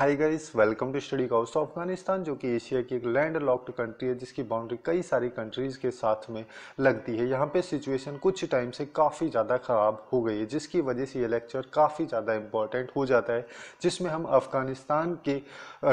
Hi guys, welcome to study house. तो अफगानिस्तान जो कि एशिया की एक लैंड लॉक्ड कंट्री है जिसकी बाउंड्री कई सारी कंट्रीज़ के साथ में लगती है। यहाँ पे सिचुएशन कुछ टाइम से काफ़ी ज़्यादा ख़राब हो गई है जिसकी वजह से ये लेक्चर काफ़ी ज़्यादा इम्पॉर्टेंट हो जाता है, जिसमें हम अफगानिस्तान के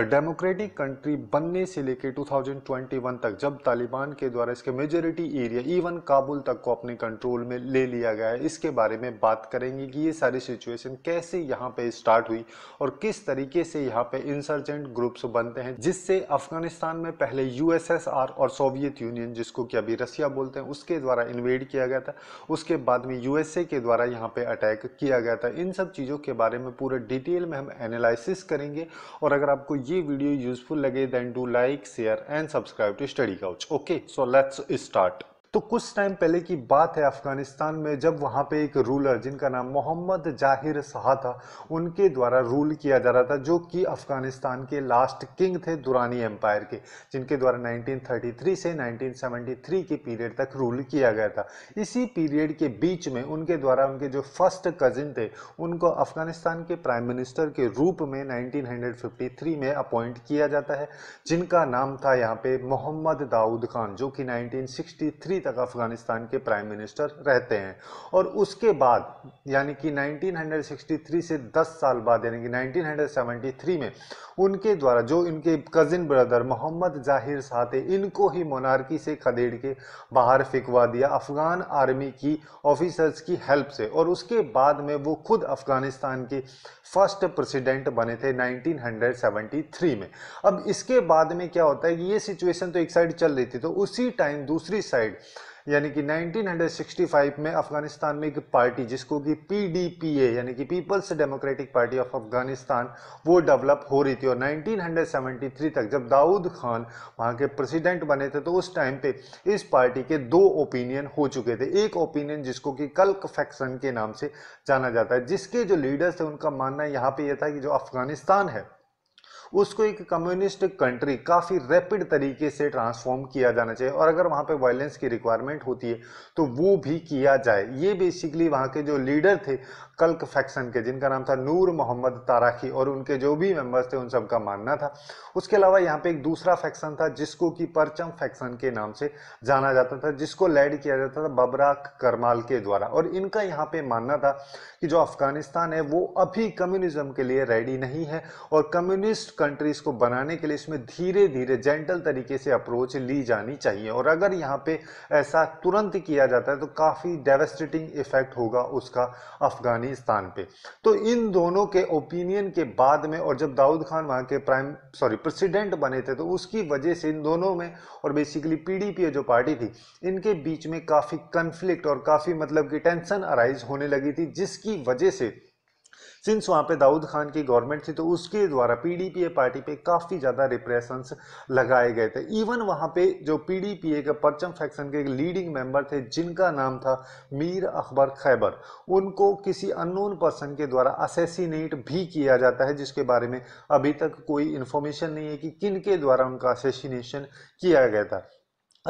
डेमोक्रेटिक कंट्री बनने से लेकर 2021 तक जब तालिबान के द्वारा इसके मेजॉरिटी एरिया इवन काबुल तक को अपने कंट्रोल में ले लिया गया है, इसके बारे में बात करेंगे कि ये सारी सिचुएशन कैसे यहाँ पर स्टार्ट हुई और किस तरीके से यहाँ पे इंसर्जेंट ग्रुप्स बनते हैं, जिससे अफगानिस्तान में पहले यूएसएसआर और सोवियत यूनियन जिसको कि अभी रसिया बोलते हैं उसके द्वारा इन्वेड किया गया था, उसके बाद में यूएसए के द्वारा यहाँ पे अटैक किया गया था। इन सब चीज़ों के बारे में पूरे डिटेल में हम एनालिसिस करेंगे और अगर आपको ये वीडियो यूजफुल लगे then do like share and subscribe to study couch. Okay, so let's start. तो कुछ टाइम पहले की बात है अफगानिस्तान में जब वहाँ पे एक रूलर जिनका नाम मोहम्मद जाहिर शाह था उनके द्वारा रूल किया जा रहा था, जो कि अफगानिस्तान के लास्ट किंग थे दुरानी एम्पायर के, जिनके द्वारा 1933 से 1973 के पीरियड तक रूल किया गया था। इसी पीरियड के बीच में उनके द्वारा उनके जो फर्स्ट कजिन थे उनको अफगानिस्तान के प्राइम मिनिस्टर के रूप में 1953 में अपॉइंट किया जाता है, जिनका नाम था यहाँ पे मोहम्मद दाऊद खान, जो कि 1963 तक अफगानिस्तान के प्राइम मिनिस्टर रहते हैं। और उसके बाद यानी कि 1963 से 10 साल बाद यानी कि 1973 में उनके द्वारा जो इनके कजिन ब्रदर मोहम्मद जाहिर शाह थे इनको ही मोनार्की से खदेड़ के बाहर फेंकवा दिया अफगान आर्मी की ऑफिसर्स की हेल्प से, और उसके बाद में वो खुद अफगानिस्तान के फर्स्ट प्रेसिडेंट बने थे 1973 में। अब इसके बाद में क्या होता है कि ये सिचुएशन तो एक साइड चल रही थी, तो उसी टाइम दूसरी साइड यानी कि 1965 में अफगानिस्तान में एक पार्टी जिसको कि PDPA यानी कि peoples democratic party of Afghanistan वो डेवलप हो रही थी। और 1973 तक जब दाऊद खान वहाँ के प्रेसिडेंट बने थे तो उस टाइम पे इस पार्टी के दो ओपिनियन हो चुके थे। एक ओपिनियन जिसको कि कल्क फैक्शन के नाम से जाना जाता है, जिसके जो लीडर्स थे उनका मानना यहाँ पर यह था कि जो अफगानिस्तान है उसको एक कम्युनिस्ट कंट्री काफ़ी रैपिड तरीके से ट्रांसफॉर्म किया जाना चाहिए और अगर वहाँ पे वायलेंस की रिक्वायरमेंट होती है तो वो भी किया जाए। ये बेसिकली वहाँ के जो लीडर थे कल्क फैक्शन के, जिनका नाम था नूर मोहम्मद ताराकी, और उनके जो भी मेंबर्स थे उन सब का मानना था। उसके अलावा यहाँ पे एक दूसरा फैक्शन था जिसको कि परचम फैक्शन के नाम से जाना जाता था, जिसको लेड किया जाता था बबराक करमाल के द्वारा, और इनका यहाँ पे मानना था कि जो अफगानिस्तान है वो अभी कम्युनिज्म के लिए रेडी नहीं है और कम्युनिस्ट कंट्रीज को बनाने के लिए इसमें धीरे धीरे जेंटल तरीके से अप्रोच ली जानी चाहिए, और अगर यहाँ पे ऐसा तुरंत किया जाता है तो काफ़ी डेवेस्टेटिंग इफेक्ट होगा उसका अफगानिस्तान पे। तो इन दोनों के ओपिनियन के बाद में और जब दाऊद खान वहाँ के प्रेसिडेंट बने थे तो उसकी वजह से इन दोनों में और बेसिकली PDPA जो पार्टी थी इनके बीच में काफ़ी कन्फ्लिक्ट और काफ़ी मतलब कि टेंशन अराइज होने लगी थी, जिसकी वजह से सिंस वहाँ पे दाऊद खान की गवर्नमेंट थी तो उसके द्वारा PDPA पार्टी पे काफ़ी ज़्यादा रिप्रेशंस लगाए गए थे। इवन वहाँ पे जो PDPA के परचम फैक्शन के एक लीडिंग मेंबर थे जिनका नाम था मीर अकबर खैबर, उनको किसी अननोन पर्सन के द्वारा असैसिनेट भी किया जाता है, जिसके बारे में अभी तक कोई इन्फॉर्मेशन नहीं है कि किन के द्वारा उनका असैसिनेशन किया गया था।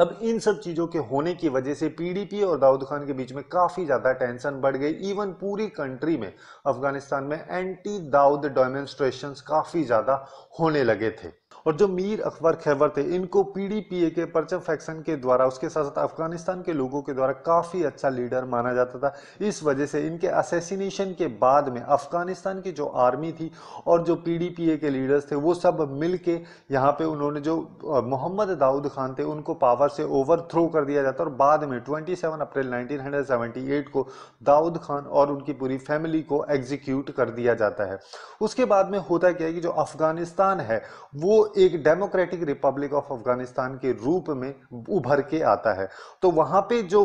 अब इन सब चीज़ों के होने की वजह से PDPA और दाऊद खान के बीच में काफ़ी ज़्यादा टेंशन बढ़ गई। इवन पूरी कंट्री में अफगानिस्तान में एंटी दाऊद डेमोन्स्ट्रेशंस काफ़ी ज़्यादा होने लगे थे, और जो मीर अकबर खैबर थे इनको PDPA के परचम फैक्शन के द्वारा उसके साथ साथ अफगानिस्तान के लोगों के द्वारा काफ़ी अच्छा लीडर माना जाता था। इस वजह से इनके असैसिनेशन के बाद में अफगानिस्तान की जो आर्मी थी और जो PDPA के लीडर्स थे वो सब मिलके यहाँ पे उन्होंने जो मोहम्मद दाऊद खान थे उनको पावर से ओवर थ्रो कर दिया जाता, और बाद में 27 अप्रैल 1978 को दाऊद खान और उनकी पूरी फैमिली को एग्जीक्यूट कर दिया जाता है। उसके बाद में होता क्या है कि जो अफगानिस्तान है वो एक डेमोक्रेटिक रिपब्लिक ऑफ अफगानिस्तान के रूप में उभर के आता है। तो वहां पे जो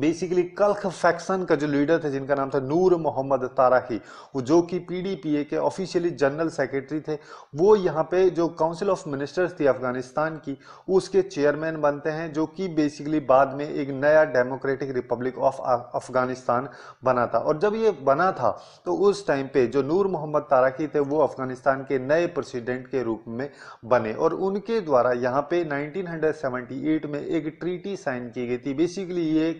बेसिकली कल्ख फैक्शन का जो लीडर था जिनका नाम था नूर मोहम्मद ताराकी, वो जो कि PDPA के ऑफिशियली जनरल सेक्रेटरी थे, वो यहाँ पे जो काउंसिल ऑफ मिनिस्टर्स थी अफगानिस्तान की उसके चेयरमैन बनते हैं, जो कि बेसिकली बाद में एक नया डेमोक्रेटिक रिपब्लिक ऑफ अफगानिस्तान बना था। और जब ये बना था तो उस टाइम पे जो नूर मोहम्मद ताराकी थे वो अफगानिस्तान के नए प्रेसिडेंट के रूप में बने, और उनके द्वारा यहाँ पे 1978 में एक ट्रीटी साइन की गई थी। बेसिकली ये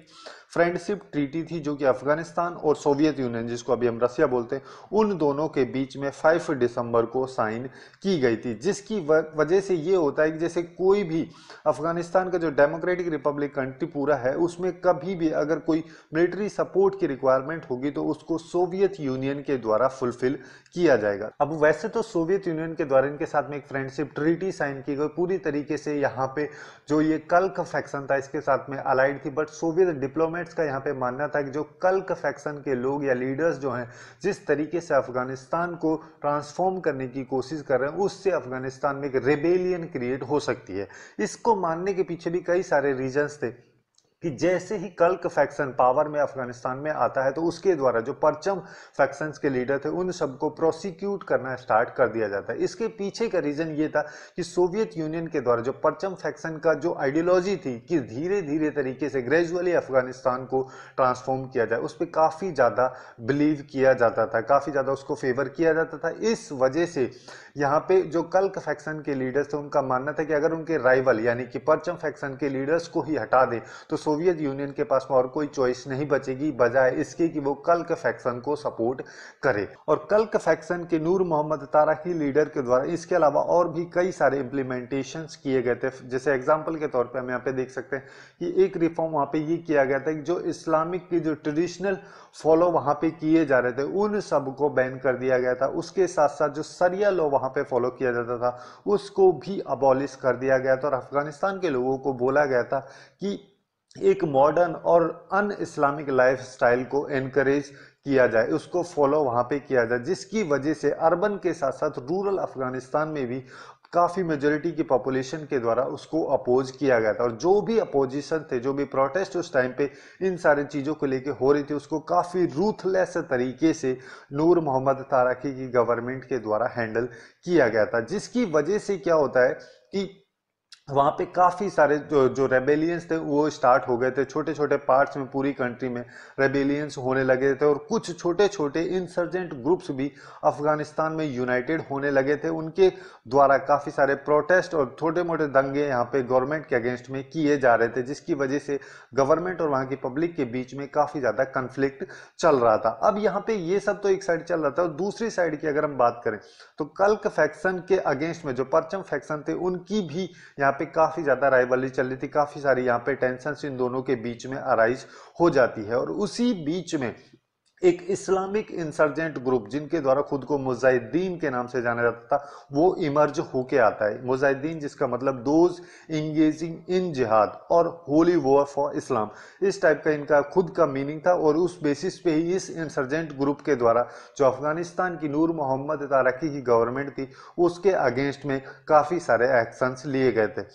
फ्रेंडशिप ट्रीटी थी जो कि अफगानिस्तान और सोवियत यूनियन जिसको अभी हम रसिया बोलते हैं उन दोनों के बीच में 5 दिसंबर को साइन की गई थी, जिसकी वजह से ये होता है कि जैसे कोई भी अफगानिस्तान का जो डेमोक्रेटिक रिपब्लिक कंट्री पूरा है उसमें कभी भी अगर कोई मिलिट्री सपोर्ट की रिक्वायरमेंट होगी तो उसको सोवियत यूनियन के द्वारा फुलफिल किया जाएगा। अब वैसे तो सोवियत यूनियन के द्वारा इनके साथ में एक फ्रेंडशिप ट्रीटी साइन की गई पूरी तरीके से, यहाँ पे जो ये कल्क फैक्शन था इसके साथ में अलाइड थी, बट सोवियत डिप्लोमेट का यहाँ पे मानना था कि जो कल्क फैक्शन के लोग या लीडर्स जो हैं जिस तरीके से अफगानिस्तान को ट्रांसफॉर्म करने की कोशिश कर रहे हैं उससे अफगानिस्तान में एक रेबेलियन क्रिएट हो सकती है। इसको मानने के पीछे भी कई सारे रीजंस थे कि जैसे ही कल्क फैक्शन पावर में अफगानिस्तान में आता है तो उसके द्वारा जो परचम फैक्शंस के लीडर थे उन सबको प्रोसिक्यूट करना स्टार्ट कर दिया जाता है। इसके पीछे का रीजन ये था कि सोवियत यूनियन के द्वारा जो परचम फैक्शन का जो आइडियोलॉजी थी कि धीरे धीरे तरीके से ग्रेजुअली अफगानिस्तान को ट्रांसफॉर्म किया जाए, उस पर काफ़ी ज़्यादा बिलीव किया जाता था, काफ़ी ज़्यादा उसको फेवर किया जाता था। इस वजह से यहाँ पे जो कल्क फैक्शन के लीडर्स थे उनका मानना था कि अगर उनके राइवल यानी कि परचम फैक्शन के लीडर्स को ही हटा दें तो सोवियत यूनियन के पास में और कोई चॉइस नहीं बचेगी बजाय इसके कि वो कल्क फैक्शन को सपोर्ट करे। और कल्क फैक्शन के नूर मोहम्मद ताराकी लीडर के द्वारा इसके अलावा और भी कई सारे इम्प्लीमेंटेशन किए गए थे। जैसे एग्जाम्पल के तौर पर हम यहाँ पे देख सकते हैं कि एक रिफॉर्म वहाँ पे ये किया गया था कि जो इस्लामिक की जो ट्रेडिशनल फॉलो वहाँ पे किए जा रहे थे उन सबको बैन कर दिया गया था। उसके साथ साथ जो सरिया लॉ वहाँ पे फॉलो किया जाता था उसको भी अबॉलिश कर दिया गया था। और अफगानिस्तान के लोगों को बोला गया था कि एक मॉडर्न और अन इस्लामिक लाइफस्टाइल को एनकरेज किया जाए, उसको फॉलो वहाँ पे किया जाए, जिसकी वजह से अर्बन के साथ साथ रूरल अफगानिस्तान में भी काफ़ी मेजोरिटी की पॉपुलेशन के द्वारा उसको अपोज किया गया था। और जो भी अपोजिशन थे, जो भी प्रोटेस्ट उस टाइम पे इन सारी चीज़ों को लेके हो रही थी उसको काफ़ी रूथलेस तरीके से नूर मोहम्मद ताराकी की गवर्नमेंट के द्वारा हैंडल किया गया था, जिसकी वजह से क्या होता है कि वहाँ पे काफ़ी सारे जो रेबेलियंस थे वो स्टार्ट हो गए थे। छोटे छोटे पार्ट्स में पूरी कंट्री में रेबेलियंस होने लगे थे और कुछ छोटे छोटे इंसर्जेंट ग्रुप्स भी अफगानिस्तान में यूनाइटेड होने लगे थे। उनके द्वारा काफ़ी सारे प्रोटेस्ट और छोटे मोटे दंगे यहाँ पे गवर्नमेंट के अगेंस्ट में किए जा रहे थे, जिसकी वजह से गवर्नमेंट और वहाँ की पब्लिक के बीच में काफ़ी ज़्यादा कन्फ्लिक्ट चल रहा था। अब यहाँ पे ये सब तो एक साइड चल रहा था और दूसरी साइड की अगर हम बात करें तो कल्क फैक्शन के अगेंस्ट में जो परचम फैक्शन थे उनकी भी यहाँ पे काफ़ी ज़्यादा राइवलरी चल रही थी, काफ़ी सारी यहाँ पे टेंशन इन दोनों के बीच में अराइज हो जाती है। और उसी बीच में एक इस्लामिक इंसर्जेंट ग्रुप जिनके द्वारा खुद को मुजाहिदीन के नाम से जाना जाता था वो इमर्ज होके आता है। मुजाहिदीन जिसका मतलब दोज इंगेजिंग इन जिहाद और होली वॉर फॉर इस्लाम, इस टाइप का इनका खुद का मीनिंग था। और उस बेसिस पे ही इस इंसर्जेंट ग्रुप के द्वारा जो अफगानिस्तान की नूर मोहम्मद तारकी की गवर्नमेंट थी उसके अगेंस्ट में काफ़ी सारे एक्शंस लिए गए थे।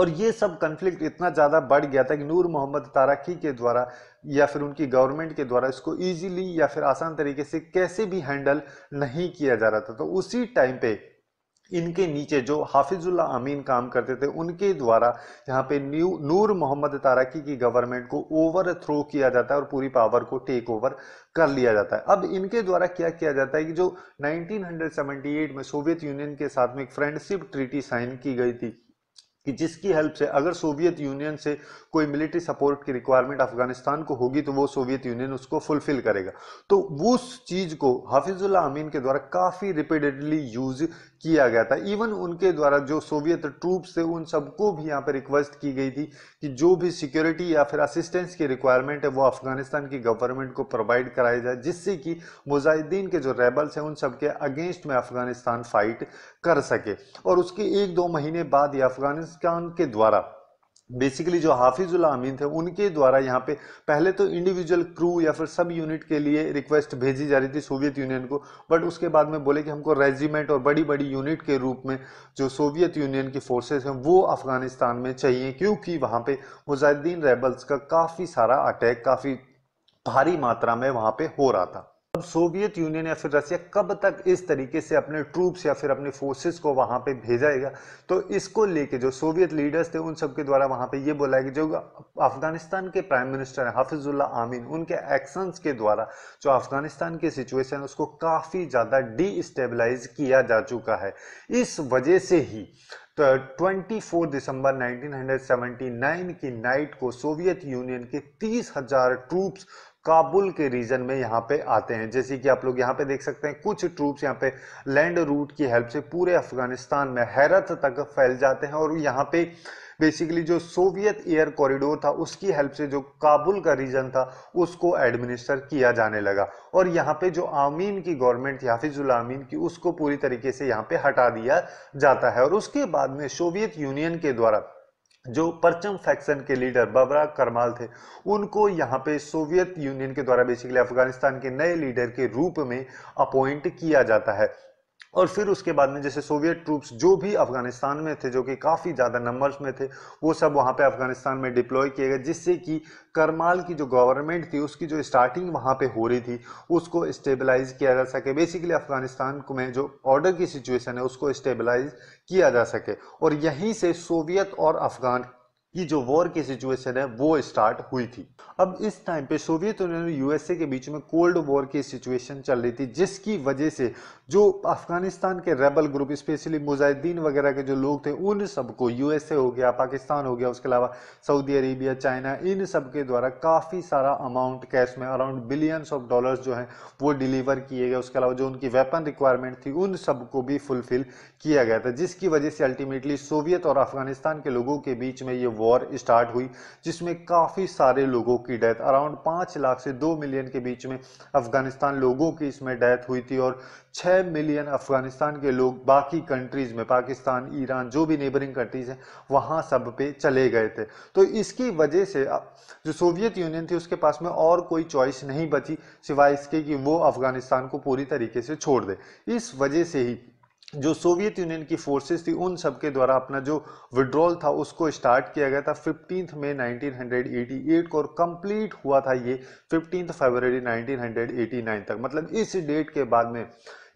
और ये सब कन्फ्लिक्ट इतना ज़्यादा बढ़ गया था कि नूर मोहम्मद तारकी के द्वारा या फिर उनकी गवर्नमेंट के द्वारा इसको इजीली या फिर आसान तरीके से कैसे भी हैंडल नहीं किया जा रहा था। तो उसी टाइम पे इनके नीचे जो हाफिजुल्ला अमीन काम करते थे उनके द्वारा यहाँ पे नूर मोहम्मद तारकी की गवर्नमेंट को ओवर थ्रो किया जाता है और पूरी पावर को टेक ओवर कर लिया जाता है। अब इनके द्वारा क्या किया जाता है कि जो 1978 में सोवियत यूनियन के साथ में एक फ्रेंडशिप ट्रीटी साइन की गई थी कि जिसकी हेल्प से अगर सोवियत यूनियन से कोई मिलिट्री सपोर्ट की रिक्वायरमेंट अफगानिस्तान को होगी तो वो सोवियत यूनियन उसको फुलफिल करेगा। तो उस चीज़ को हाफिजुल्ला अमीन के द्वारा काफ़ी रिपीटेडली यूज किया गया था। इवन उनके द्वारा जो सोवियत ट्रूप्स थे उन सबको भी यहाँ पर रिक्वेस्ट की गई थी कि जो भी सिक्योरिटी या फिर असिस्टेंस की रिक्वायरमेंट है वो अफगानिस्तान की गवर्नमेंट को प्रोवाइड कराई जाए, जिससे कि मुजाहिदीन के जो रेबल्स हैं उन सबके अगेंस्ट में अफगानिस्तान फाइट कर सके। और उसके एक दो महीने बाद ही अफगानिस्तान के द्वारा बेसिकली जो हाफिजुल्ला अमीन थे उनके द्वारा यहाँ पे पहले तो इंडिविजुअल क्रू या फिर सब यूनिट के लिए रिक्वेस्ट भेजी जा रही थी सोवियत यूनियन को, बट उसके बाद में बोले कि हमको रेजिमेंट और बड़ी बड़ी यूनिट के रूप में जो सोवियत यूनियन की फोर्सेस हैं वो अफगानिस्तान में चाहिए, क्योंकि वहाँ पे मुजाहिदीन रेबल्स का काफ़ी सारा अटैक काफ़ी भारी मात्रा में वहाँ पे हो रहा था। अब सोवियत यूनियन या फिर रसिया कब तक इस तरीके से अपने ट्रूप्स या फिर अपने फोर्सेस को वहां पे भेजाएगा, तो इसको लेके जो सोवियत लीडर्स थे उन सबके द्वारा वहां पे ये बोला कि जो अफगानिस्तान के प्राइम मिनिस्टर हैं हाफिजुल्ला आमीन, उनके एक्शंस के द्वारा जो अफगानिस्तान की सिचुएशन है उसको काफ़ी ज़्यादा डीस्टेबलाइज किया जा चुका है। इस वजह से ही 24 दिसंबर 1979 की नाइट को सोवियत यूनियन के 30,000 ट्रूप्स काबुल के रीजन में यहाँ पे आते हैं। जैसे कि आप लोग यहाँ पे देख सकते हैं, कुछ ट्रूप्स यहाँ पे लैंड रूट की हेल्प से पूरे अफगानिस्तान में हेरत तक फैल जाते हैं और यहाँ पे बेसिकली जो सोवियत एयर कॉरिडोर था उसकी हेल्प से जो काबुल का रीजन था उसको एडमिनिस्टर किया जाने लगा। और यहाँ पे जो आमीन की गवर्नमेंट थी हाफिजुल्ला आमीन की, उसको पूरी तरीके से यहाँ पे हटा दिया जाता है। और उसके बाद में सोवियत यूनियन के द्वारा जो परचम फैक्शन के लीडर बबराक करमाल थे उनको यहाँ पे सोवियत यूनियन के द्वारा बेसिकली अफगानिस्तान के नए लीडर के रूप में अपॉइंट किया जाता है। और फिर उसके बाद में जैसे सोवियत ट्रूप्स जो भी अफगानिस्तान में थे, जो कि काफ़ी ज़्यादा नंबर्स में थे, वो सब वहाँ पे अफगानिस्तान में डिप्लॉय किए गए, जिससे कि करमाल की जो गवर्नमेंट थी उसकी जो स्टार्टिंग वहाँ पे हो रही थी उसको स्टेबलाइज किया जा सके। बेसिकली अफगानिस्तान में जो ऑर्डर की सिचुएशन है उसको स्टेबलाइज किया जा सके। और यहीं से सोवियत और अफगान ये जो वॉर की सिचुएशन है वो स्टार्ट हुई थी। अब इस टाइम पे सोवियत यूनियन और यूएसए के बीच में कोल्ड वॉर की सिचुएशन चल रही थी, जिसकी वजह से जो अफगानिस्तान के रेबल ग्रुप स्पेशली मुजाहिदीन वगैरह के जो लोग थे उन सबको यूएसए हो गया, पाकिस्तान हो गया, उसके अलावा सऊदी अरेबिया, चाइना, इन सब के द्वारा काफ़ी सारा अमाउंट कैश में अराउंड बिलियंस ऑफ डॉलर्स जो हैं वो डिलीवर किए गए। उसके अलावा जो उनकी वेपन रिक्वायरमेंट थी उन सबको भी फुलफिल किया गया था, जिसकी वजह से अल्टीमेटली सोवियत और अफगानिस्तान के लोगों के बीच में ये वॉर स्टार्ट हुई, जिसमें काफ़ी सारे लोगों की डेथ अराउंड 5 लाख से 2 मिलियन के बीच में अफगानिस्तान लोगों की इसमें डेथ हुई थी। और 6 मिलियन अफगानिस्तान के लोग बाकी कंट्रीज़ में, पाकिस्तान, ईरान, जो भी नेबरिंग कंट्रीज़ हैं, वहाँ सब पे चले गए थे। तो इसकी वजह से जो सोवियत यूनियन थी उसके पास में और कोई चॉइस नहीं बची सिवाय इसके कि वो अफगानिस्तान को पूरी तरीके से छोड़ दे। इस वजह से ही जो सोवियत यूनियन की फोर्सेस थी उन सब के द्वारा अपना जो विड्रॉल था उसको स्टार्ट किया गया था 15 मई 1988 को, और कंप्लीट हुआ था ये 15 फरवरी 1989 तक। मतलब इस डेट के बाद में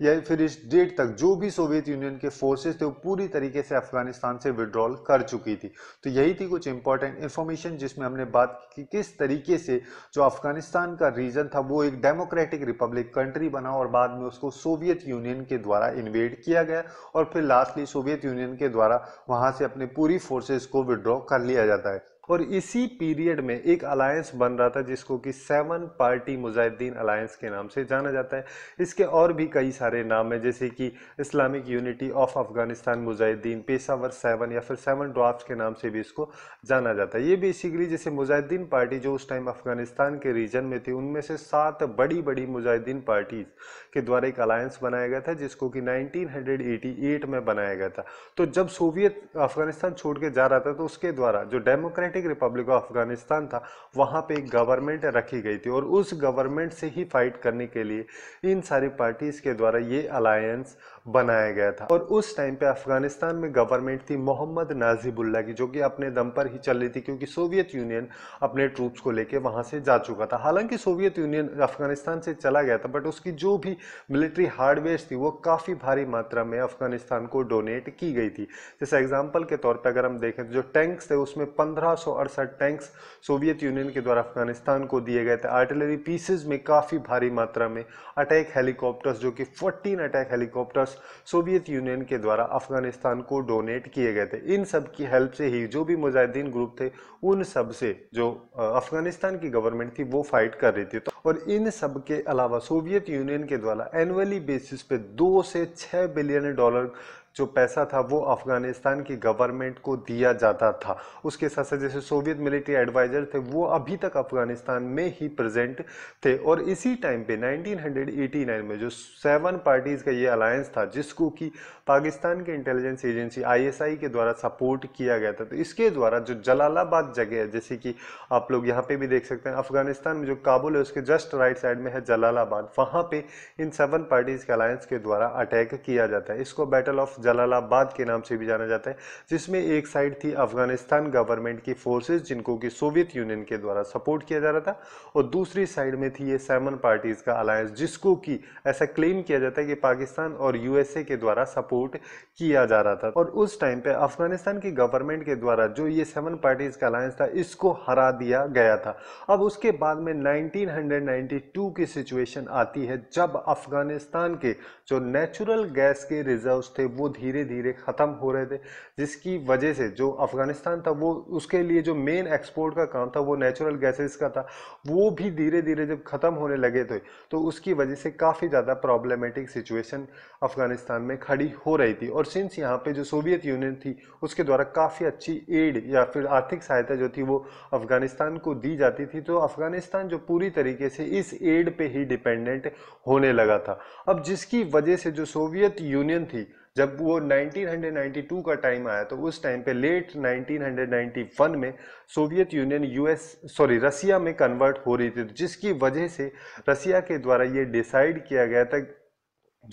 या फिर इस डेट तक जो भी सोवियत यूनियन के फोर्सेस थे वो पूरी तरीके से अफगानिस्तान से विड्रॉल कर चुकी थी। तो यही थी कुछ इंपॉर्टेंट इन्फॉर्मेशन जिसमें हमने बात की कि किस तरीके से जो अफगानिस्तान का रीजन था वो एक डेमोक्रेटिक रिपब्लिक कंट्री बना और बाद में उसको सोवियत यूनियन के द्वारा इन्वेड किया गया और फिर लास्टली सोवियत यूनियन के द्वारा वहाँ से अपने पूरी फोर्सेस को विड्रॉ कर लिया जाता है। और इसी पीरियड में एक अलायंस बन रहा था जिसको कि 7 पार्टी मुजाहिदीन अलायंस के नाम से जाना जाता है। इसके और भी कई सारे नाम हैं, जैसे कि Islamic unity of Afghanistan Mujahideen, Peshawar 7 या फिर 7 ड्राफ्ट्स के नाम से भी इसको जाना जाता है। ये बेसिकली जैसे मुजाहिदीन पार्टी जो उस टाइम अफगानिस्तान के रीजन में थी उनमें से 7 बड़ी मुजाहिदीन पार्टीज़ के द्वारा एक अलायंस बनाया गया था, जिसको कि 1988 में बनाया गया था। तो जब सोवियत अफगानिस्तान छोड़ के जा रहा था तो उसके द्वारा जो डेमोक्रेट रिपब्लिक ऑफ अफगानिस्तान था वहां पे एक गवर्नमेंट रखी गई थी और उस गवर्नमेंट से ही फाइट करने के लिए इन सारी पार्टीज के द्वारा ये अलायंस बनाया गया था। और उस टाइम पे अफगानिस्तान में गवर्नमेंट थी मोहम्मद नाजिबुल्लाह की, जो कि अपने दम पर ही चल रही थी क्योंकि सोवियत यूनियन अपने ट्रूप्स को लेके वहां से जा चुका था। हालांकि सोवियत यूनियन अफगानिस्तान से चला गया था बट उसकी जो भी मिलिट्री हार्डवेयर थी वो काफ़ी भारी मात्रा में अफगानिस्तान को डोनेट की गई थी। जैसे एग्जाम्पल के तौर पर अगर हम देखें तो जो टैंक्स थे उसमें 1568 टैंक्स सोवियत यूनियन के द्वारा अफगानिस्तान को दिए गए थे। आर्टिलरी पीसेज में काफ़ी भारी मात्रा में अटैक हेलीकॉप्टर्स, जो कि 14 अटैक हेलीकॉप्टर्स सोवियत यूनियन के द्वारा अफगानिस्तान को डोनेट किए गए थे। इन सब की हेल्प से ही जो भी मुजाहिदीन ग्रुप थे उन सब से जो अफगानिस्तान की गवर्नमेंट थी वो फाइट कर रही थी। और इन सब के अलावा सोवियत यूनियन के द्वारा एनुअली बेसिस पे 2 से 6 बिलियन डॉलर जो पैसा था वो अफ़गानिस्तान की गवर्नमेंट को दिया जाता था। उसके साथ साथ जैसे सोवियत मिलिट्री एडवाइज़र थे वो अभी तक अफ़गानिस्तान में ही प्रेजेंट थे। और इसी टाइम पे 1989 में जो 7 पार्टीज़ का ये अलायंस था, जिसको कि पाकिस्तान के इंटेलिजेंस एजेंसी ISI के द्वारा सपोर्ट किया गया था, तो इसके द्वारा जो जलालाबाद जगह है, जैसे कि आप लोग यहाँ पर भी देख सकते हैं अफ़गानिस्तान में जो काबुल है उसके जस्ट राइट साइड में है जलालाबाद, वहाँ पर इन 7 पार्टीज़ के अलायंस के द्वारा अटैक किया जाता है। इसको बैटल ऑफ जलालाबाद के नाम से भी जाना जाता है, जिसमें एक साइड थी अफगानिस्तान गवर्नमेंट की फोर्सेस जिनको कि सोवियत यूनियन के द्वारा सपोर्ट किया जा रहा था, और दूसरी साइड में थी ये सेवन पार्टीज़ का अलायंस जिसको कि ऐसा क्लेम किया जाता है कि पाकिस्तान और यूएसए के द्वारा सपोर्ट किया जा रहा था। और उस टाइम पर अफगानिस्तान की गवर्नमेंट के द्वारा जो ये सेवन पार्टीज़ का अलायंस था इसको हरा दिया गया था। अब उसके बाद में 1992 की सिचुएशन आती है जब अफगानिस्तान के जो नेचुरल गैस के रिजर्व्स थे वो धीरे धीरे ख़त्म हो रहे थे, जिसकी वजह से जो अफगानिस्तान था वो उसके लिए जो मेन एक्सपोर्ट का काम था वो नेचुरल गैसेस का था, वो भी धीरे धीरे जब ख़त्म होने लगे थे तो उसकी वजह से काफ़ी ज़्यादा प्रॉब्लमेटिक सिचुएशन अफगानिस्तान में खड़ी हो रही थी। और सिंस यहाँ पर जो सोवियत यूनियन थी उसके द्वारा काफ़ी अच्छी एड या फिर आर्थिक सहायता जो थी वो अफगानिस्तान को दी जाती थी, तो अफगानिस्तान जो पूरी तरीके से इस एड पे ही डिपेंडेंट होने लगा था। अब जिसकी वजह से जो सोवियत यूनियन थी जब वो 1992 का टाइम आया तो उस टाइम पे लेट 1991 में सोवियत यूनियन रसिया में कन्वर्ट हो रही थी, जिसकी वजह से रसिया के द्वारा ये डिसाइड किया गया था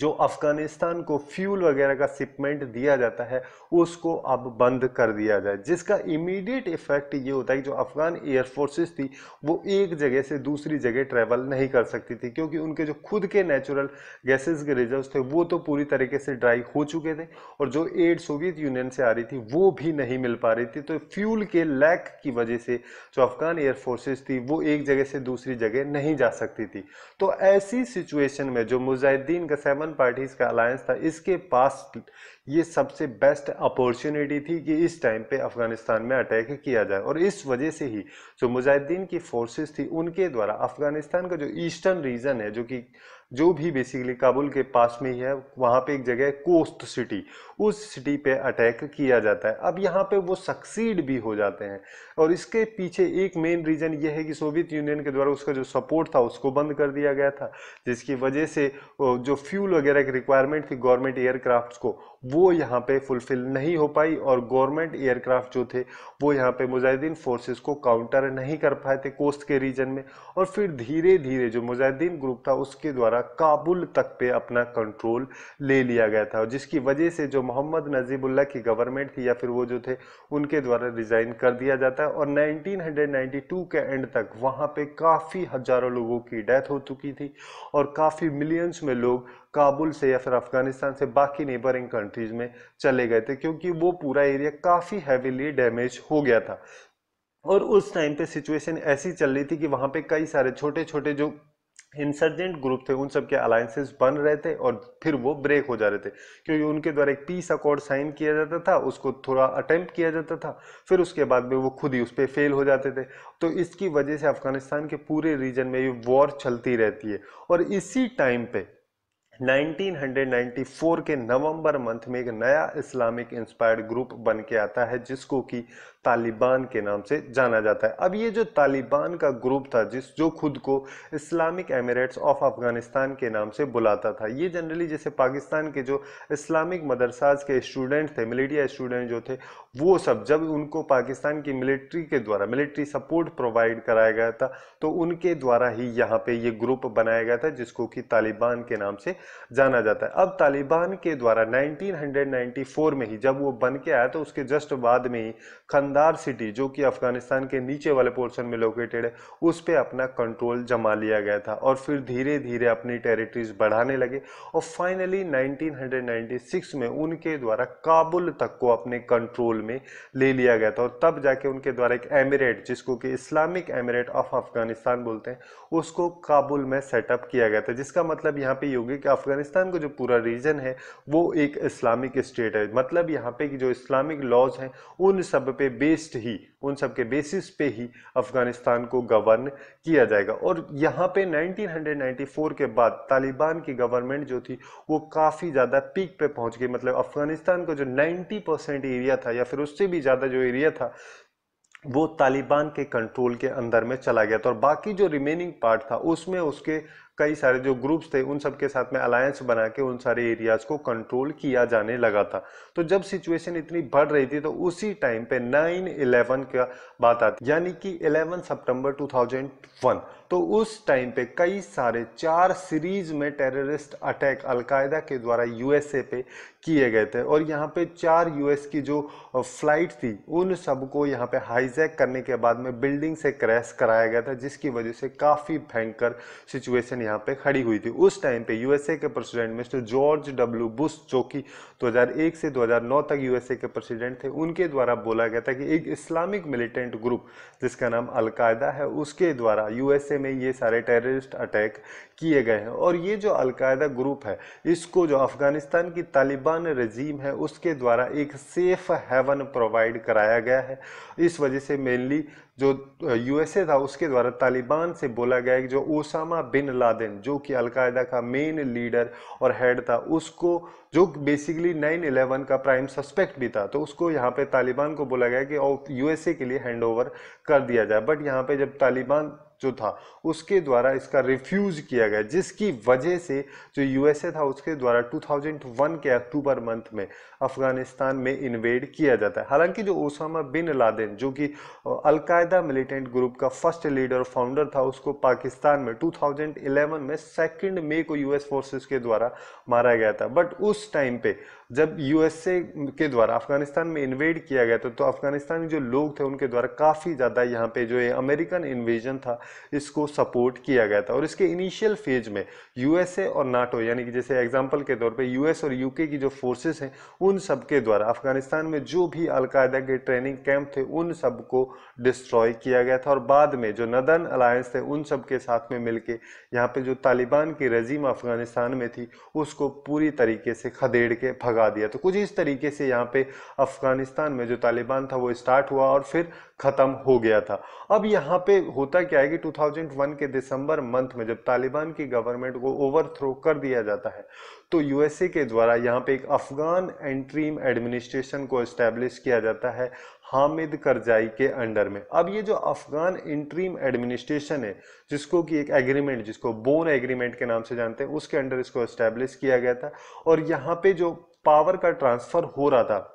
जो अफगानिस्तान को फ्यूल वगैरह का शिपमेंट दिया जाता है उसको अब बंद कर दिया जाए, जिसका इमीडिएट इफेक्ट ये होता है कि जो अफगान एयरफोर्सेस थी वो एक जगह से दूसरी जगह ट्रैवल नहीं कर सकती थी क्योंकि उनके जो खुद के नेचुरल गैसेस के रिजर्व्स थे वो तो पूरी तरीके से ड्राई हो चुके थे और जो एड सोवियत यूनियन से आ रही थी वो भी नहीं मिल पा रही थी। तो फ्यूल के लैक की वजह से जो अफगान एयरफोर्सेस थी वो एक जगह से दूसरी जगह नहीं जा सकती थी। तो ऐसी सिचुएशन में जो मुजाहिदीन का पार्टीज का अलायंस था इसके पास ये सबसे बेस्ट अपॉर्चुनिटी थी कि इस टाइम पे अफगानिस्तान में अटैक किया जाए, और इस वजह से ही जो मुजाहिदीन की फोर्सेस थी उनके द्वारा अफगानिस्तान का जो ईस्टर्न रीजन है जो कि जो भी बेसिकली काबुल के पास में ही है वहाँ पे एक जगह है कोस्ट सिटी, उस सिटी पे अटैक किया जाता है। अब यहाँ पे वो सक्सीड भी हो जाते हैं और इसके पीछे एक मेन रीज़न ये है कि सोवियत यूनियन के द्वारा उसका जो सपोर्ट था उसको बंद कर दिया गया था, जिसकी वजह से जो फ्यूल वगैरह की रिक्वायरमेंट थी गवर्नमेंट एयरक्राफ्ट को वो यहाँ पे फुलफ़िल नहीं हो पाई और गवर्नमेंट एयरक्राफ्ट जो थे वो यहाँ पे मुजाहिदीन फोर्सेस को काउंटर नहीं कर पाए थे कोस्ट के रीजन में, और फिर धीरे धीरे जो मुजाहिदीन ग्रुप था उसके द्वारा काबुल तक पे अपना कंट्रोल ले लिया गया था, जिसकी वजह से जो मोहम्मद नजीबुल्लाह की गवर्नमेंट थी या फिर वो जो थे उनके द्वारा रिज़ाइन कर दिया जाता है। और 1992 के एंड तक वहाँ पे काफ़ी हज़ारों लोगों की डेथ हो चुकी थी और काफ़ी मिलियंस में लोग काबुल से या फिर अफगानिस्तान से बाकी नेबरिंग कंट्रीज़ में चले गए थे क्योंकि वो पूरा एरिया काफ़ी हैवीली डैमेज हो गया था। और उस टाइम पे सिचुएशन ऐसी चल रही थी कि वहाँ पे कई सारे छोटे छोटे जो इंसर्जेंट ग्रुप थे उन सब के अलायंसेस बन रहे थे और फिर वो ब्रेक हो जा रहे थे क्योंकि उनके द्वारा एक पीस अकॉर्ड साइन किया जाता था, उसको थोड़ा अटेम्प्ट किया जाता था, फिर उसके बाद में वो खुद ही उस पर फेल हो जाते थे। तो इसकी वजह से अफगानिस्तान के पूरे रीजन में ये वॉर चलती रहती है। और इसी टाइम पे 1994 के नवंबर मंथ में एक नया इस्लामिक इंस्पायर्ड ग्रुप बन के आता है जिसको कि तालिबान के नाम से जाना जाता है। अब ये जो तालिबान का ग्रुप था जो खुद को इस्लामिक एमिरेट्स ऑफ अफगानिस्तान के नाम से बुलाता था, ये जनरली जैसे पाकिस्तान के जो इस्लामिक मदरसाज के स्टूडेंट थे, मिलिट्री स्टूडेंट जो थे वो सब जब उनको पाकिस्तान की मिलिट्री के द्वारा मिलिट्री सपोर्ट प्रोवाइड कराया गया था तो उनके द्वारा ही यहाँ पे ये ग्रुप बनाया गया था जिसको कि तालिबान के नाम से जाना जाता है। अब तालिबान के द्वारा 1994 में ही जब वो बन के आया तो उसके जस्ट बाद में ही खंदार सिटी जो कि अफगानिस्तान के नीचे वाले पोर्शन में लोकेटेड है उस पे अपना कंट्रोल जमा लिया गया था और फिर धीरे धीरे अपनी टेरिटरीज बढ़ाने लगे और फाइनली 1996 में उनके द्वारा काबुल तक को अपने कंट्रोल में ले लिया गया था। और तब जाके उनके द्वारा एक एमिरेट जिसको कि इस्लामिक एमिरेट ऑफ अफगानिस्तान बोलते हैं उसको काबुल में सेटअप किया गया था, जिसका मतलब यहाँ पे होगी कि अफगानिस्तान का जो पूरा रीजन है वो एक इस्लामिक स्टेट है। मतलब यहाँ पे कि जो इस्लामिक लॉज हैं उन सब के बेसिस पे ही अफगानिस्तान को गवर्न किया जाएगा। और यहाँ पे 1994 के बाद तालिबान की गवर्नमेंट जो थी वो काफ़ी ज़्यादा पीक पे पहुँच गई। मतलब अफगानिस्तान का जो 90% एरिया था या फिर उससे भी ज़्यादा जो एरिया था वो तालिबान के कंट्रोल के अंदर में चला गया था और बाकी जो रिमेनिंग पार्ट था उसमें उसके कई सारे जो ग्रुप्स थे उन सब के साथ में अलायंस बना के उन सारे एरियाज़ को कंट्रोल किया जाने लगा था। तो जब सिचुएशन इतनी बढ़ रही थी तो उसी टाइम पे 9/11 का बात आती, यानी कि 11 सितंबर 2001। तो उस टाइम पे कई सारे 4 सीरीज में टेररिस्ट अटैक अलकायदा के द्वारा यूएसए पे किए गए थे और यहाँ पे 4 यूएस की जो फ्लाइट थी उन सबको यहाँ पे हाईजैक करने के बाद में बिल्डिंग से क्रैश कराया गया था, जिसकी वजह से काफ़ी भयंकर सिचुएशन यहाँ पे खड़ी हुई थी। उस टाइम पे यूएसए के president mister George W Bush, जो कि 2001 से 2009 तक यूएसए के प्रेसिडेंट थे, उनके द्वारा बोला गया था कि एक इस्लामिक मिलिटेंट ग्रुप जिसका नाम अलकायदा है उसके द्वारा यूएसए में ये सारे टेररिस्ट अटैक किए गए हैं। और ये जो अलकायदा ग्रुप है इसको जो अफगानिस्तान की तालिबान रजीम है उसके द्वारा एक सेफ हेवन प्रोवाइड कराया गया है। इस वजह से मेनली जो यूएसए था उसके द्वारा तालिबान से बोला गया कि जो ओसामा बिन लादेन जो कि अलकायदा का मेन लीडर और हेड था, उसको जो बेसिकली 9/11 का प्राइम सस्पेक्ट भी था, तो उसको यहाँ पे तालिबान को बोला गया कि यूएसए के लिए हैंडओवर कर दिया जाए। बट यहाँ पे जब तालिबान जो था उसके द्वारा इसका रिफ्यूज किया गया, जिसकी वजह से जो यूएसए था उसके द्वारा 2001 के अक्टूबर मंथ में अफगानिस्तान में इन्वेड किया जाता है। हालांकि जो ओसामा बिन लादेन जो कि अलकायदा मिलिटेंट ग्रुप का फर्स्ट लीडर और फाउंडर था, उसको पाकिस्तान में 2011 में 2 मई को यूएस फोर्सेस के द्वारा मारा गया था। बट उस टाइम पे जब यूएसए के द्वारा अफगानिस्तान में इन्वेड किया गया था तो अफगानिस्तान में जो लोग थे उनके द्वारा काफ़ी ज़्यादा यहाँ पे जो अमेरिकन इन्वेजन था इसको सपोर्ट किया गया था। और इसके इनिशियल फेज में यूएसए और नाटो यानी कि जैसे एग्जांपल के तौर पे यूएस और यूके की जो फोर्सेस हैं उन सब के द्वारा अफगानिस्तान में जो भी अलकायदा के ट्रेनिंग कैंप थे उन सबको डिस्ट्रॉय किया गया था। और बाद में जो नदर्न अलायंस थे उन सब के साथ में मिलके यहाँ पे जो तालिबान की रजीम अफगानिस्तान में थी उसको पूरी तरीके से खदेड़ के भगा दिया। तो कुछ इस तरीके से यहाँ पे अफगानिस्तान में जो तालिबान था वो स्टार्ट हुआ और फिर ख़त्म हो गया था। अब यहाँ पे होता क्या है कि 2001 के दिसंबर मंथ में जब तालिबान की गवर्नमेंट को ओवरथ्रो कर दिया जाता है तो यूएसए के द्वारा यहाँ पे एक अफगान इंटरिम एडमिनिस्ट्रेशन को इस्टेब्लिश किया जाता है हामिद करजाई के अंडर में। अब ये जो अफगान इंटरिम एडमिनिस्ट्रेशन है जिसको कि एक एग्रीमेंट जिसको बोन एग्रीमेंट के नाम से जानते हैं उसके अंडर इसको इस्टेब्लिश किया गया था। और यहाँ पे जो पावर का ट्रांसफर हो रहा था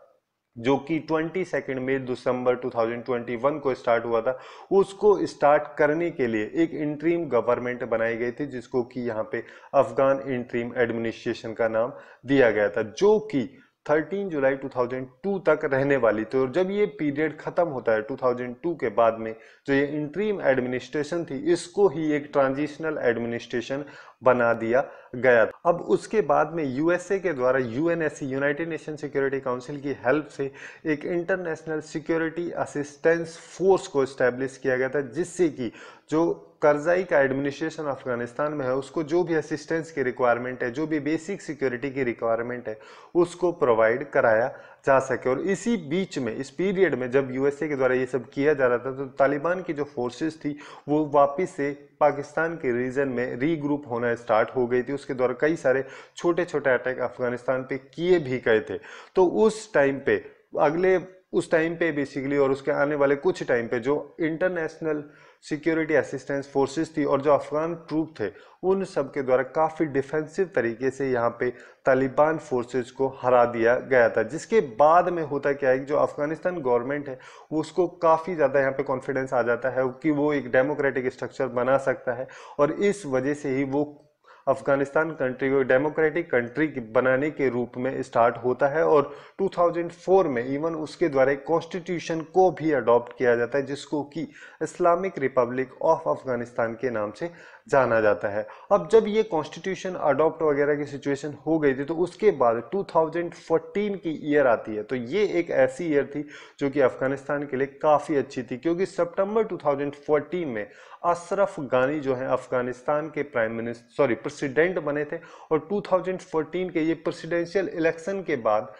जो कि 22 मई 2021 को स्टार्ट हुआ था, उसको स्टार्ट करने के लिए एक इंटरिम गवर्नमेंट बनाई गई थी जिसको कि यहाँ पे अफगान इंटरिम एडमिनिस्ट्रेशन का नाम दिया गया था, जो कि 13 जुलाई 2002 तक रहने वाली थी। और जब ये पीरियड ख़त्म होता है 2002 के बाद में जो ये इंटरिम एडमिनिस्ट्रेशन थी इसको ही एक ट्रांजिशनल एडमिनिस्ट्रेशन बना दिया गया था। अब उसके बाद में यूएसए के द्वारा UNSC United Nation security council की हेल्प से एक इंटरनेशनल सिक्योरिटी असिस्टेंस फोर्स को इस्टेब्लिश किया गया था, जिससे कि जो करजाई का एडमिनिस्ट्रेशन अफगानिस्तान में है उसको जो भी असिस्टेंस की रिक्वायरमेंट है, जो भी बेसिक सिक्योरिटी की रिक्वायरमेंट है उसको प्रोवाइड कराया जा सके। और इसी बीच में इस पीरियड में जब यूएसए के द्वारा ये सब किया जा रहा था तो तालिबान की जो फोर्सेस थी वो वापस से पाकिस्तान के रीजन में रीग्रुप होना स्टार्ट हो गई थी। उसके द्वारा कई सारे छोटे छोटे अटैक अफगानिस्तान पे किए भी गए थे। तो उस टाइम पे बेसिकली और उसके आने वाले कुछ टाइम पे जो इंटरनेशनल सिक्योरिटी असिस्टेंस फोर्सेस थी और जो अफगान ट्रूप थे उन सब के द्वारा काफ़ी डिफेंसिव तरीके से यहाँ पे तालिबान फोर्सेस को हरा दिया गया था। जिसके बाद में होता क्या है कि जो अफगानिस्तान गवर्नमेंट है उसको काफ़ी ज़्यादा यहाँ पे कॉन्फिडेंस आ जाता है कि वो एक डेमोक्रेटिक स्ट्रक्चर बना सकता है और इस वजह से ही वो अफगानिस्तान कंट्री को डेमोक्रेटिक कंट्री बनाने के रूप में स्टार्ट होता है। और 2004 में इवन उसके द्वारा एक कॉन्स्टिट्यूशन को भी अडॉप्ट किया जाता है जिसको कि इस्लामिक रिपब्लिक ऑफ अफगानिस्तान के नाम से जाना जाता है। अब जब ये कॉन्स्टिट्यूशन अडॉप्ट वगैरह की सिचुएशन हो गई थी तो उसके बाद 2014 की ईयर आती है। तो ये एक ऐसी ईयर थी जो कि अफगानिस्तान के लिए काफ़ी अच्छी थी, क्योंकि सितंबर 2014 में अशरफ घानी जो है अफगानिस्तान के प्रेसिडेंट बने थे और 2014 के ये प्रेसिडेंशियल इलेक्शन के बाद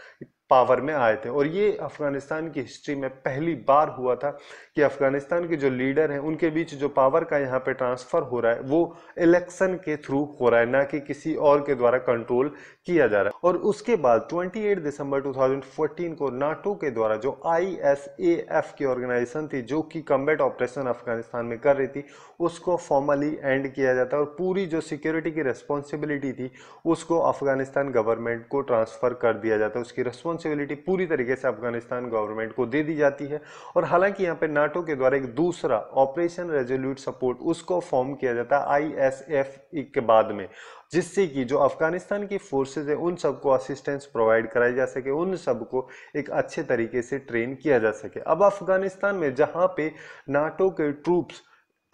पावर में आए थे। और ये अफगानिस्तान की हिस्ट्री में पहली बार हुआ था कि अफगानिस्तान के जो लीडर हैं उनके बीच जो पावर का यहाँ पे ट्रांसफ़र हो रहा है वो इलेक्शन के थ्रू हो रहा है, ना कि किसी और के द्वारा कंट्रोल किया जा रहा है। और उसके बाद 28 दिसंबर 2014 को नाटो के द्वारा जो ISAF की ऑर्गेनाइजेशन थी जो कि कम्बैट ऑपरेशन अफगानिस्तान में कर रही थी उसको फॉर्मली एंड किया जाता है और पूरी जो सिक्योरिटी की रिस्पॉन्सिबिलिटी थी उसको अफगानिस्तान गवर्नमेंट को ट्रांसफ़र कर दिया जाता है। उसकी रिस्पॉन्सिबिलिटी पूरी तरीके से अफगानिस्तान गवर्नमेंट को दे दी जाती है। और हालांकि यहाँ पे नाटो के द्वारा एक दूसरा ऑपरेशन रेजोल्यूट सपोर्ट उसको फॉर्म किया जाता है ISAF के बाद में, जिससे कि जो अफगानिस्तान की फोर्सेज है उन सबको असिस्टेंस प्रोवाइड कराई जा सके, उन सबको एक अच्छे तरीके से ट्रेन किया जा सके। अब अफगानिस्तान में जहाँ पे नाटो के ट्रूप्स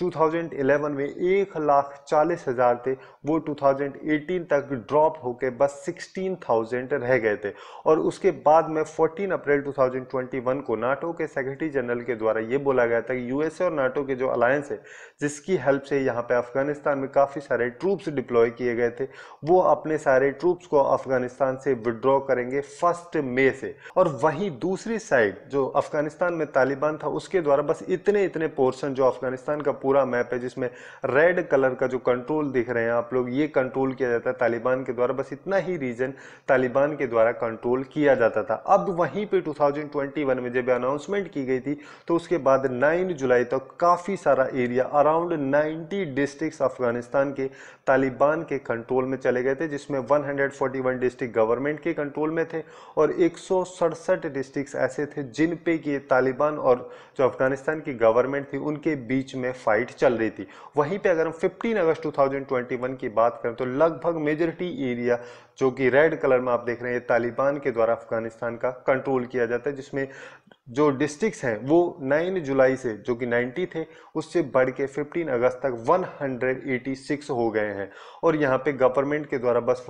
2011 में 1,40,000 थे, वो 2018 तक ड्रॉप होके बस 16,000 रह गए थे। और उसके बाद में 14 अप्रैल 2021 को नाटो के सेक्रेटरी जनरल के द्वारा ये बोला गया था कि यूएसए और नाटो के जो अलायंस है जिसकी हेल्प से यहाँ पे अफगानिस्तान में काफ़ी सारे ट्रूप्स डिप्लॉय किए गए थे, वो अपने सारे ट्रूप्स को अफगानिस्तान से विड्रॉ करेंगे 1 मई से। और वहीं दूसरी साइड जो अफगानिस्तान में तालिबान था उसके द्वारा बस इतने पोर्शन जो अफगानिस्तान का पूरा मैप है जिसमें रेड कलर का जो कंट्रोल दिख रहे हैं आप लोग, ये कंट्रोल किया जाता है तालिबान के द्वारा, बस इतना ही रीजन तालिबान के द्वारा कंट्रोल किया जाता था। अब वहीं पे 2021 में जब अनाउंसमेंट की गई थी तो उसके बाद 9 जुलाई तक तो काफी सारा एरिया अराउंड 90 डिस्ट्रिक्ट्स अफगानिस्तान के तालिबान के कंट्रोल में चले गए थे, जिसमें 141 डिस्ट्रिक्ट गवर्नमेंट के कंट्रोल में थे और 167 डिस्ट्रिक्ट ऐसे थे जिन पे कि तालिबान और जो अफगानिस्तान की गवर्नमेंट थी उनके बीच में फाइट चल रही थी। वहीं पे अगर हम 15 अगस्त 2021 की बात करें तो लगभग मेजॉरिटी एरिया जो कि रेड कलर में आप देख रहे हैं तालिबान के द्वारा अफगानिस्तान का कंट्रोल किया जाता है, जिसमें जो डिस्ट्रिक्ट्स हैं वो 9 जुलाई से जो कि 90 थे उससे बढ़ के 15 अगस्त तक 186 हो गए हैं। और यहाँ पे गवर्नमेंट के द्वारा बस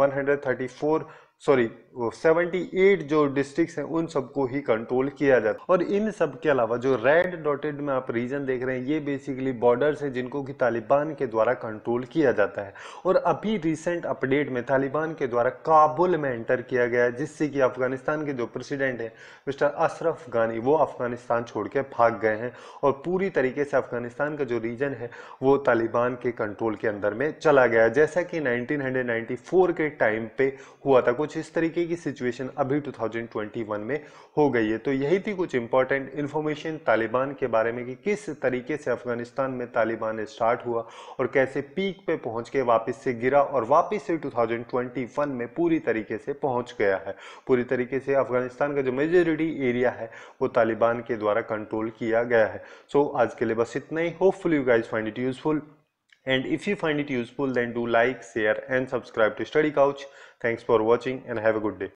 78 जो डिस्ट्रिक्ट्स हैं उन सबको ही कंट्रोल किया जाता है। और इन सब के अलावा जो रेड डॉटेड में आप रीजन देख रहे हैं ये बेसिकली बॉर्डर्स हैं जिनको कि तालिबान के द्वारा कंट्रोल किया जाता है। और अभी रिसेंट अपडेट में तालिबान के द्वारा काबुल में एंटर किया गया है, जिससे कि अफगानिस्तान के जो प्रेसिडेंट हैं मिस्टर अशरफ घानी वो अफगानिस्तान छोड़ के भाग गए हैं और पूरी तरीके से अफगानिस्तान का जो रीजन है वो तालिबान के कंट्रोल के अंदर में चला गया, जैसा कि 1994 के टाइम पे हुआ था। कुछ इस तरीके की सिचुएशन अभी 2021 में हो गई है। तो यही थी कुछ इंपॉर्टेंट इन्फॉर्मेशन तालिबान के बारे में कि किस तरीके से अफगानिस्तान में तालिबान स्टार्ट हुआ और कैसे पीक पे पहुंच के वापस से गिरा और वापस से 2021 में पूरी तरीके से पहुंच गया है। पूरी तरीके से अफगानिस्तान का जो मेजॉरिटी एरिया है वो तालिबान के द्वारा कंट्रोल किया गया है। सो आज के लिए बस इतना ही। Hopefully you guys find it useful and if you find it useful then do like, share and subscribe to Study Couch. Thanks for watching and have a good day.